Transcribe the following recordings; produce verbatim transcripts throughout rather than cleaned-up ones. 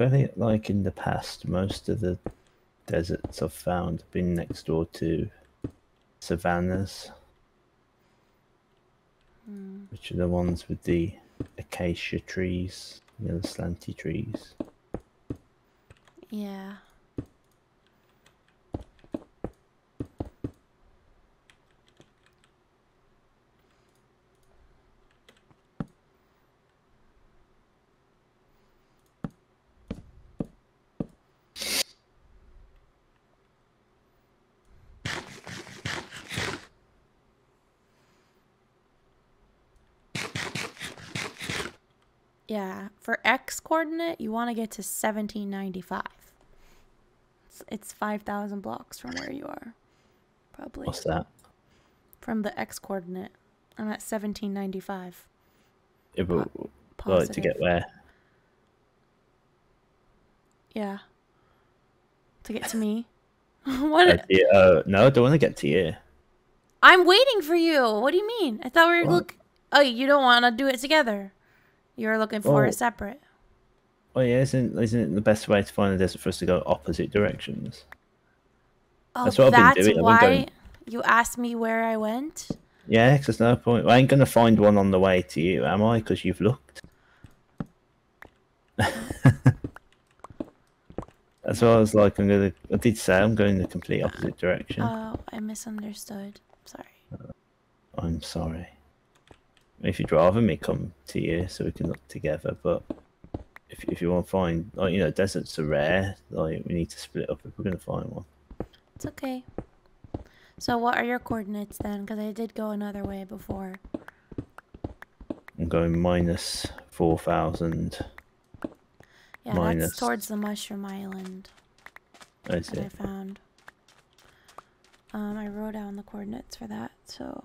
I think, like in the past, most of the deserts I've found have been next door to savannas, mm. which are the ones with the acacia trees, you know, the slanty trees. Yeah. Yeah, for X coordinate, you want to get to seventeen ninety-five. It's, it's five thousand blocks from where you are, probably. What's that? From the X coordinate. I'm at seventeen ninety-five. Yeah, but like to get where? Yeah. To get to me? What? Uh, yeah, uh, no, I don't want to get to you. I'm waiting for you. What do you mean? I thought we were look. Oh, you don't want to do it together. You're looking for oh. a separate. Oh yeah, isn't isn't it the best way to find a desert for us to go opposite directions? Oh, that's what that's I've been doing. Why I've been going... you asked me where I went? Yeah, because there's no point. I ain't gonna find one on the way to you, am I? Because you've looked. That's what I was like. I'm gonna. I did say I'm going the complete opposite direction. Oh, I misunderstood. Sorry. I'm sorry. If you'd rather me come to you so we can look together, but if if you want to find, like, you know, deserts are rare. Like, we need to split up if we're gonna find one. It's okay. So what are your coordinates then? Because I did go another way before. I'm going minus four thousand. Yeah, minus... that's towards the mushroom island. I see. That I found. Um, I wrote down the coordinates for that. So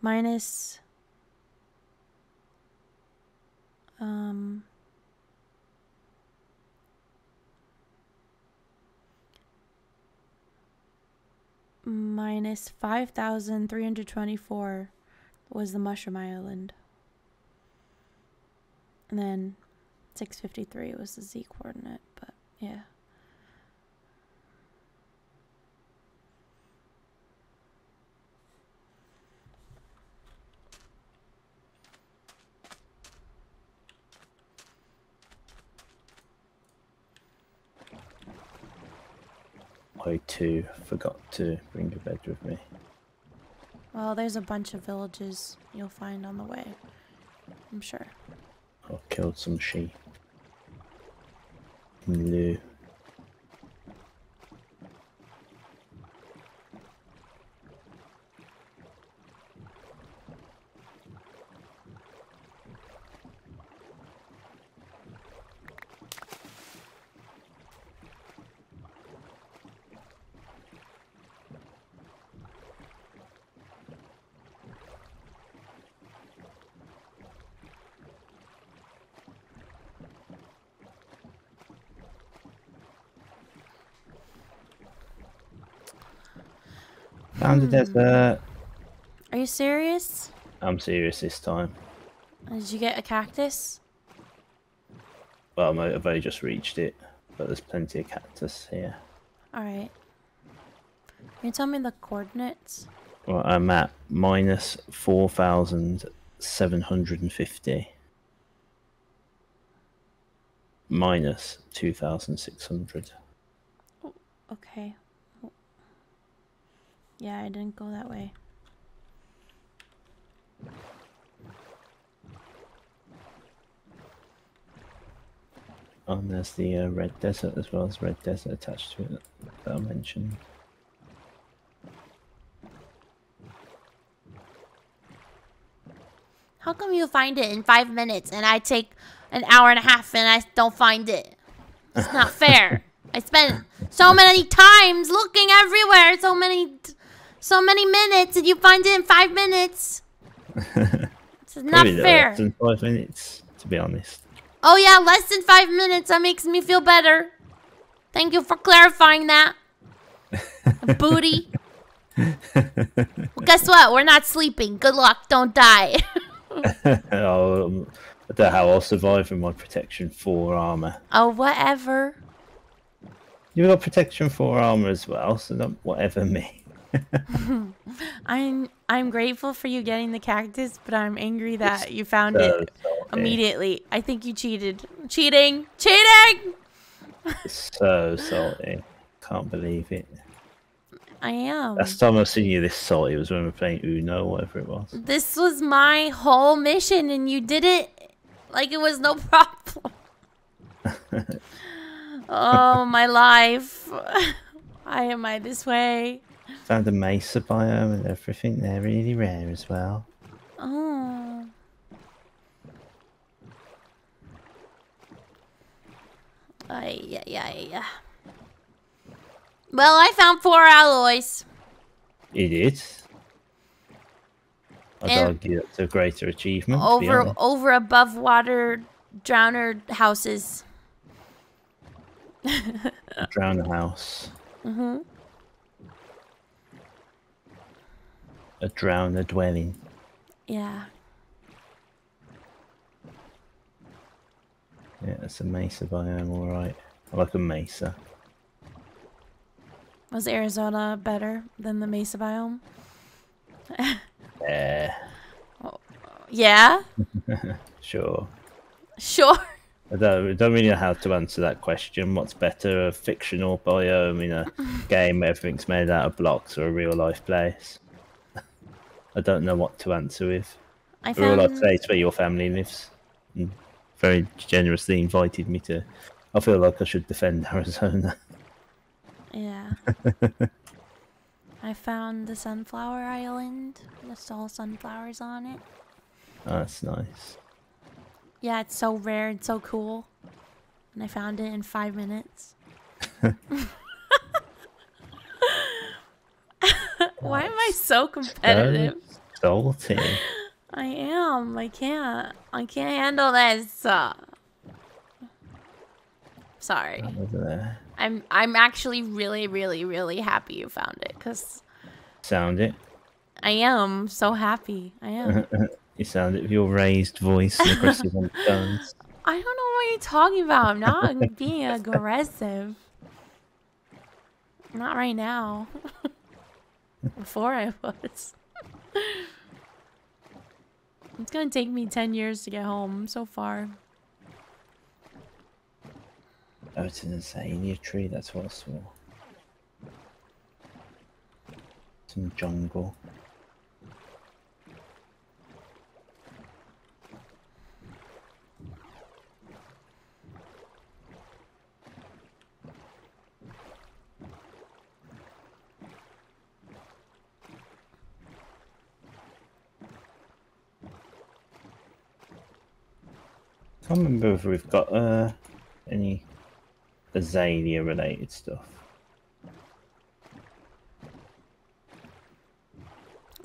minus. Um, minus five thousand three hundred twenty-four was the Mushroom Island. And then six fifty-three was the Z coordinate, but yeah. I too forgot to bring a bed with me. Well, there's a bunch of villages you'll find on the way, I'm sure. I killed some sheep. In lieu. Found a desert. Are you serious? I'm serious this time. Did you get a cactus? Well, I've only just reached it, but there's plenty of cactus here. Alright. Can you tell me the coordinates? Well, I'm at minus four thousand seven hundred fifty. Minus two thousand six hundred. Okay. Yeah, I didn't go that way. Oh, and there's the uh, red desert as well as red desert attached to it that I mentioned. How come you find it in five minutes and I take an hour and a half and I don't find it? It's not fair. I spent so many times looking everywhere, so many... So many minutes, and you find it in five minutes. This is not fair. Less than five minutes, to be honest. Oh yeah, less than five minutes. That makes me feel better. Thank you for clarifying that. Booty. Well, guess what? We're not sleeping. Good luck. Don't die. Oh, I don't know how I'll survive in my protection four armor. Oh, whatever. You've got protection four armor as well, so not whatever me. I'm I'm grateful for you getting the cactus, but I'm angry that it's you found so it salty. Immediately. I think you cheated. Cheating! Cheating! It's so salty. Can't believe it. I am. Last time I've seen you this salty was when we were playing Uno, whatever it was. This was my whole mission, and you did it like it was no problem. Oh, my life. Why am I this way? Found the mesa biome and everything there, really rare as well. Oh. Ay, yeah, yeah, yeah. Well, I found four alloys. It is. I'd argue that's a greater achievement. Over, over above water drowner houses. Drowner house. Mm-hmm. A drowner dwelling. Yeah. Yeah, that's a mesa biome, alright. I like a mesa. Was Arizona better than the mesa biome? Yeah. Oh, yeah? Sure. Sure. I don't, I don't really know how to answer that question. What's better, a fictional biome in a game where everything's made out of blocks, or a real life place? I don't know what to answer with. I found... A real life place where your family lives. And very generously invited me to. I feel like I should defend Arizona. Yeah. I found the sunflower island. It's all sunflowers on it. Oh, that's nice. Yeah, it's so rare and so cool. And I found it in five minutes. Why am I so competitive? So salty. I am. I can't. I can't handle this. Uh, sorry. I'm I'm actually really, really, really happy you found it, cause. Sound it. I am so happy. I am. You sound it with your raised voice and aggressive on the tones. I don't know what you're talking about. I'm not being aggressive. Not right now. Before I was. It's gonna take me ten years to get home. I'm so far. Oh, it's an azalea tree, that's what I saw. Some jungle. I can't remember if we've got uh, any azalea related stuff.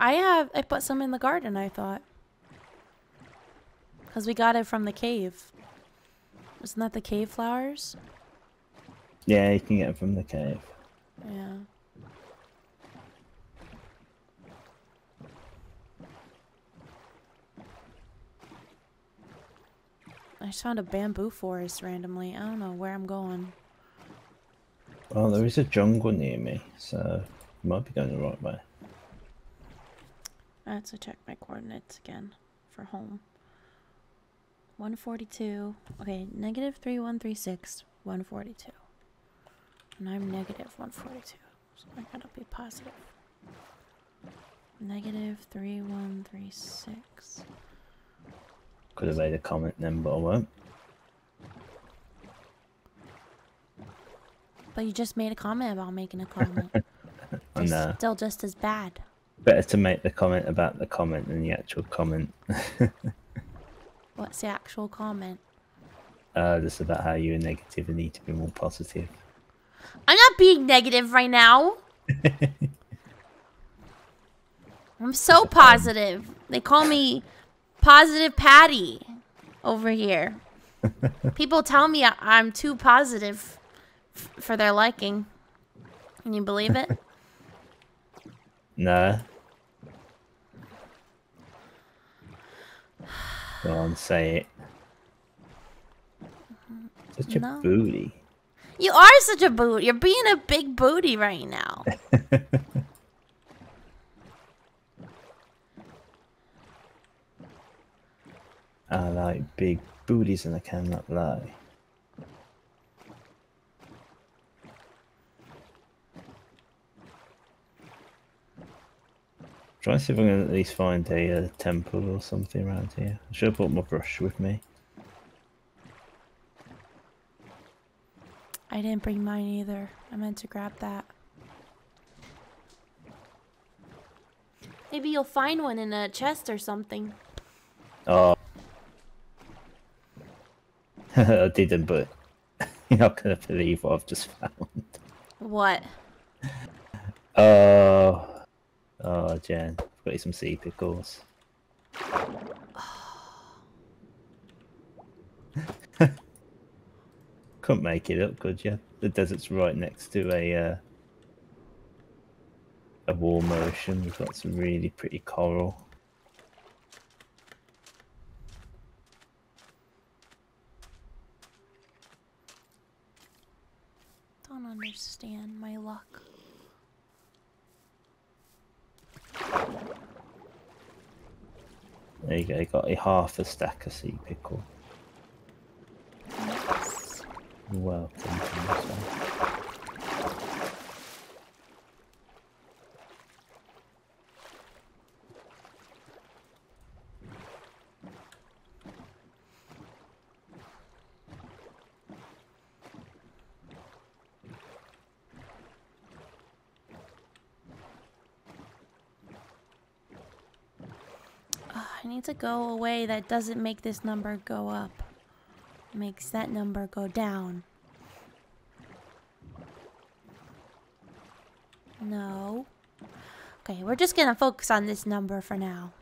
I have. I put some in the garden, I thought. Because we got it from the cave. Isn't that the cave flowers? Yeah, you can get it from the cave. Yeah. I just found a bamboo forest randomly. I don't know where I'm going. Well, there is a jungle near me, so you might be going the right way. I have to check my coordinates again for home. one forty-two. Okay, negative three one three six, one forty-two. And I'm negative one forty-two, so I gotta be positive. Negative three one three six. Could have made a comment then, but I won't. But you just made a comment about making a comment. I know. Still just as bad. Better to make the comment about the comment than the actual comment. What's the actual comment? Uh, just about how you were negative and need to be more positive. I'm not being negative right now. I'm so positive. They call me... Positive Patty over here. People tell me I'm too positive f for their liking. Can you believe it? No. Go on, say it. Such a no. booty. You are such a booty. You're being a big booty right now. I like big booties and I cannot lie. Try to see if I can at least find a uh, temple or something around here. I should have brought my brush with me. I didn't bring mine either. I meant to grab that. Maybe you'll find one in a chest or something. Oh. I didn't, but you're not going to believe what I've just found. What? Oh. Oh, Jen. I've got you some sea pickles. Couldn't make it up, could you? The desert's right next to a uh, a warm ocean. We've got some really pretty coral. Don't understand my luck. There you go. You got a half a stack of sea pickle. Welcome to this one. Oh, I need to go away. That doesn't make this number go up. Makes that number go down. No. Okay, we're just gonna focus on this number for now.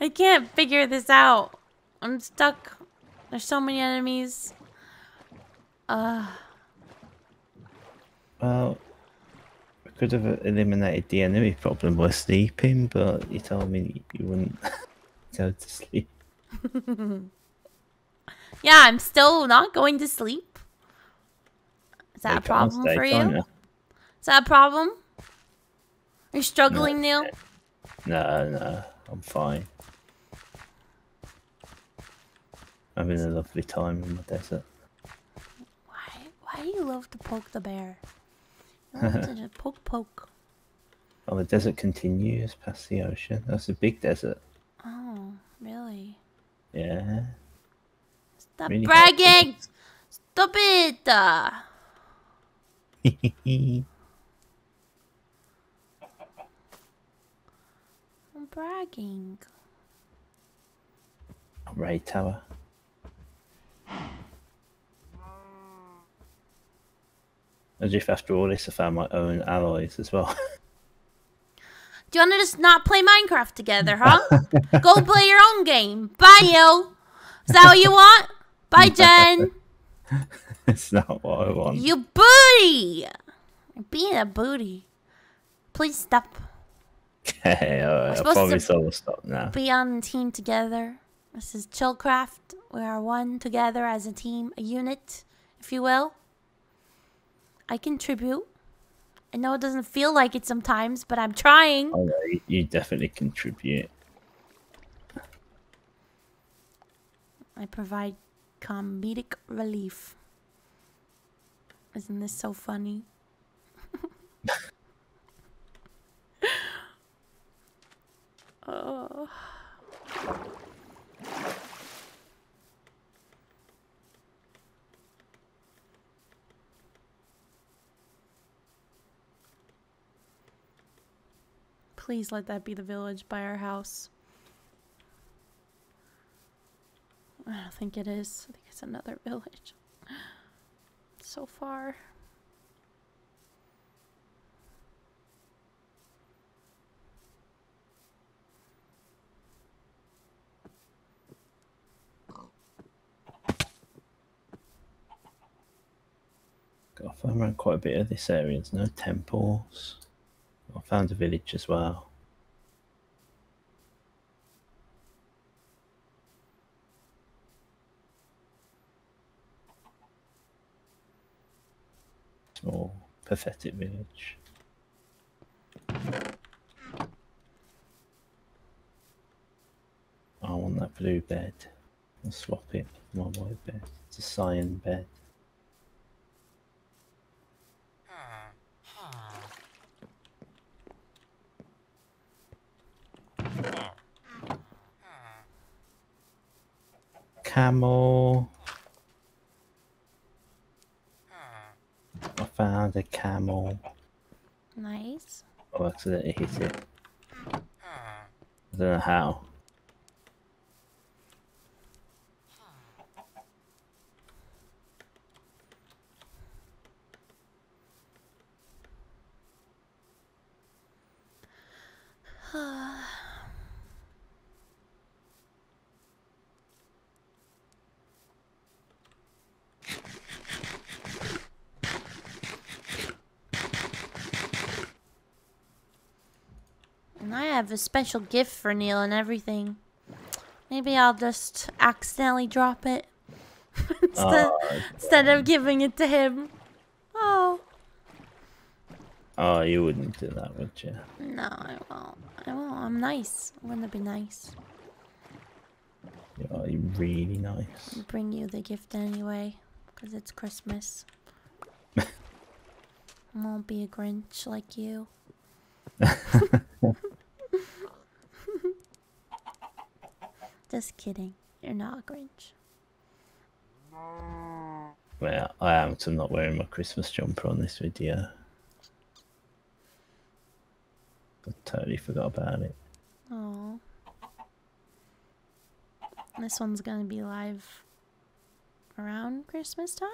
I can't figure this out. I'm stuck. There's so many enemies. Uh. Well, I could have eliminated the enemy problem by sleeping, but you told me you wouldn't go to sleep. Yeah, I'm still not going to sleep. Is that a problem for you? Is that a problem? Are you struggling, Neil? No, no, I'm fine. I'm having a lovely time in the desert. Why? Why do you love to poke the bear? You love to just poke, poke. Oh, the desert continues past the ocean. That's a big desert. Oh, really? Yeah. Stop really bragging! Stop it! I'm bragging. Right, Tower. As if after all this I found my own alloys as well. Do you want to just not play Minecraft together, huh? Go play your own game. Bye, you. Is that what you want? Bye, Jen. It's not what I want. You booty. Being a booty. Please stop. Okay, alright. I promise to I will stop now. Be on the team together. This is Chillcraft. We are one together as a team, a unit, if you will. I contribute. I know it doesn't feel like it sometimes, but I'm trying. Oh, no, you definitely contribute. I provide comedic relief. Isn't this so funny? Oh. Please let that be the village by our house. I don't think it is. I think it's another village. So far. God, I've around quite a bit of this area. There's no temples. I found a village as well. Oh, pathetic village. I want that blue bed. I'll swap it with my white bed. It's a cyan bed. Camel. I found a camel. Nice. Oh, I accidentally hit it. I don't know how. A special gift for Neil and everything. Maybe I'll just accidentally drop it instead, oh, instead of giving it to him. Oh. Oh, you wouldn't do that, would you? No, I won't. I won't. I'm nice. Wouldn't it be nice? Yeah, you're really nice. I'll bring you the gift anyway, because it's Christmas. I won't be a Grinch like you. Just kidding. You're not a Grinch. Well, I am, because I'm not wearing my Christmas jumper on this video. I totally forgot about it. Oh. This one's going to be live around Christmas time?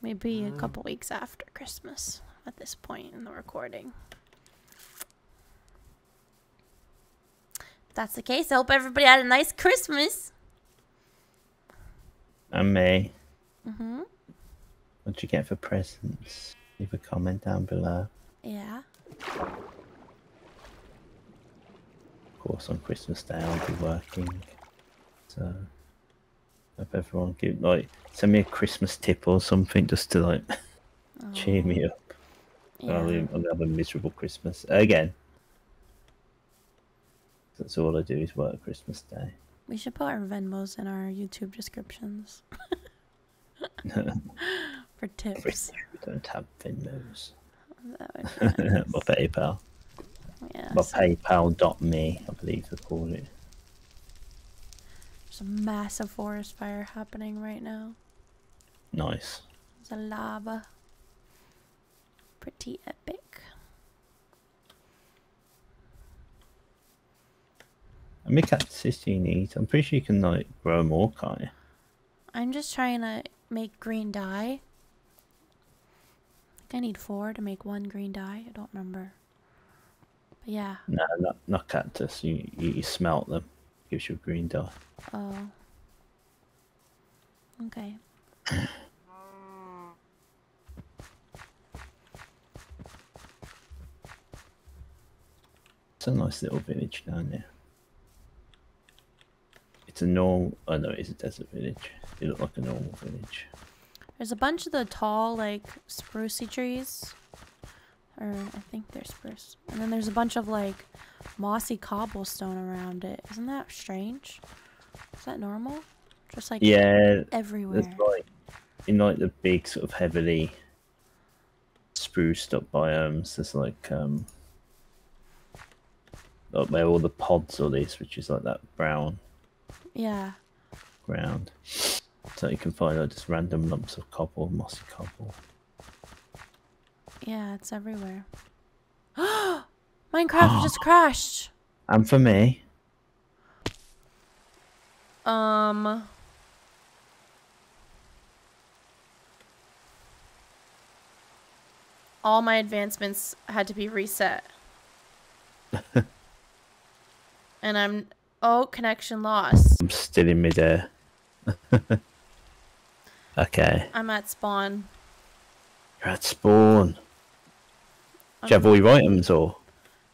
Maybe mm. a couple weeks after Christmas at this point in the recording. If that's the case, I hope everybody had a nice Christmas. And me. Mm-hmm. What'd you get for presents? Leave a comment down below. Yeah. Of course, on Christmas Day I'll be working. So, I hope everyone give, like, send me a Christmas tip or something just to, like, oh. cheer me up. Yeah. I'll, I'll have a miserable Christmas. Again. That's all I do is work Christmas Day. We should put our Venmos in our YouTube descriptions. For tips. We don't have Venmos. That would be nice. My PayPal. Yeah, My so... PayPal dot me, I believe they call it. There's a massive forest fire happening right now. Nice. There's a lava. Pretty epic. How many cactuses do you need? I'm pretty sure you can, like, grow more, can't you? I'm just trying to make green dye. I think I need four to make one green dye. I don't remember. But yeah. No, not, not cactus. You, you, you smelt them. It gives you green dye. Oh. Okay. It's a nice little village down there. It's a normal, oh no, it's a desert village. It looked like a normal village. There's a bunch of the tall, like, sprucey trees. Or, I think they're spruce. And then there's a bunch of, like, mossy cobblestone around it. Isn't that strange? Is that normal? Just, like, yeah, everywhere. Like, in, like, the big, sort of heavily spruced up biomes, there's, like, um... like where all the pods are this, which is, like, that brown... yeah. Ground. So you can find, like, just random lumps of cobble, mossy cobble. Yeah, it's everywhere. Minecraft just crashed! And for me. Um... All my advancements had to be reset. And I'm... oh, connection lost. I'm still in midair. Okay. I'm at spawn. You're at spawn. I'm... do you have all your items or?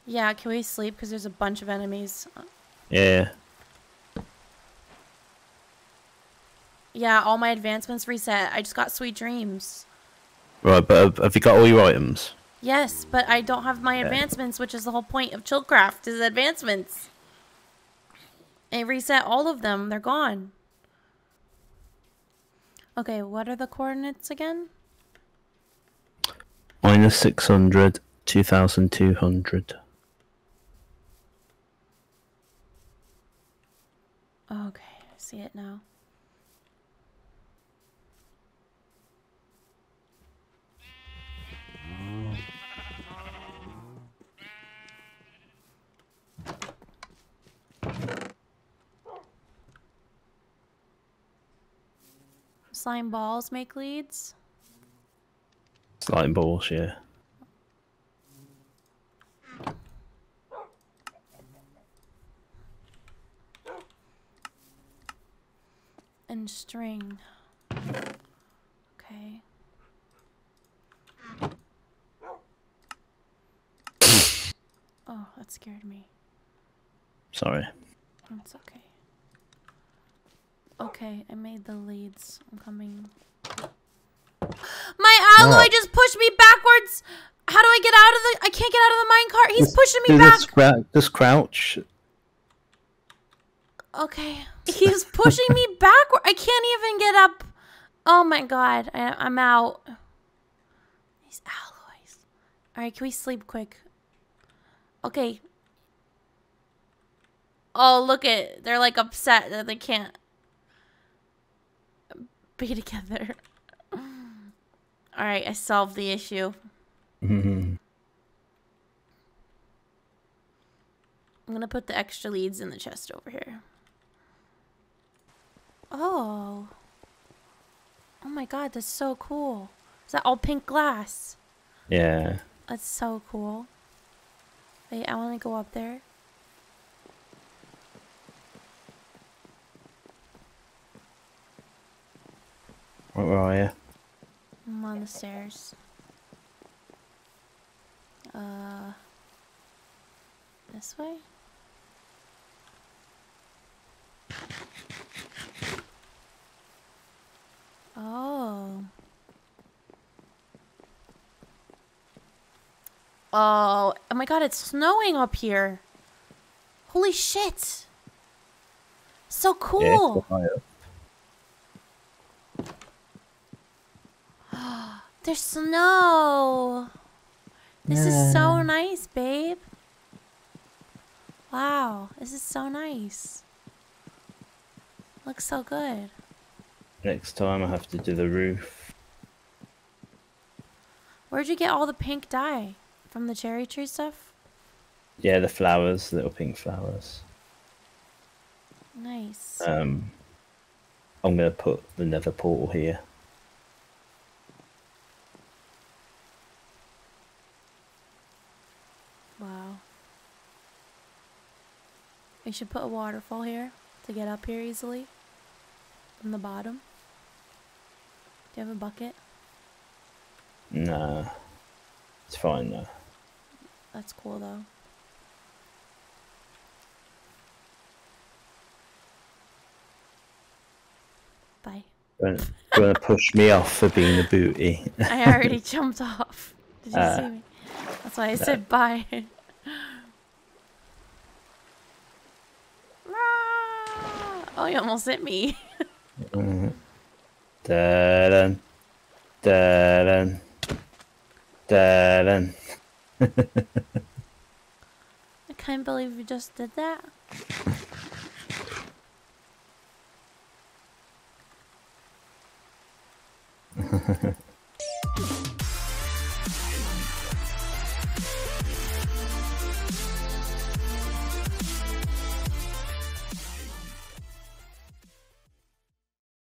Yeah, can we sleep? Because there's a bunch of enemies. Yeah. Yeah, all my advancements reset. I just got sweet dreams. Right, but have you got all your items? Yes, but I don't have my yeah. advancements, which is the whole point of Chillcraft, is advancements. It reset all of them. They're gone. Okay, what are the coordinates again? Minus six hundred, two thousand two hundred. Okay, I see it now. Slime balls make leads? Slime balls, yeah. And string. Okay. Oh, that scared me. Sorry. It's okay. Okay, I made the leads. I'm coming. My alloy right. just pushed me backwards. How do I get out of the? I can't get out of the minecart. He's this, pushing me back. Just crouch, just crouch. Okay, he's pushing me backward. I can't even get up. Oh my god, I, I'm out. These alloys. All right, can we sleep quick? Okay. Oh, look at, they're like upset that they can't be together. Alright, I solved the issue. Mm-hmm. I'm gonna put the extra leads in the chest over here. Oh. Oh my god, that's so cool. Is that all pink glass? Yeah. That's so cool. Wait, I wanna go up there. Where are you? I'm on the stairs. Uh, this way? Oh. Oh, oh my god, it's snowing up here. Holy shit. So cool. Yeah, there's snow. This yeah. is so nice, babe. Wow, this is so nice. Looks so good. Next time I have to do the roof. Where'd you get all the pink dye? From the cherry tree stuff? Yeah, the flowers, little pink flowers. Nice. Um, I'm gonna put the nether portal here. We should put a waterfall here to get up here easily. From the bottom. Do you have a bucket? Nah. It's fine though. That's cool though. Bye. You're gonna push me off for being a booty. I already jumped off. Did you uh, see me? That's why I no. said bye. Oh, you almost hit me. Mm-hmm. Da-dun. Da-dun. Da-dun. I can't believe you just did that.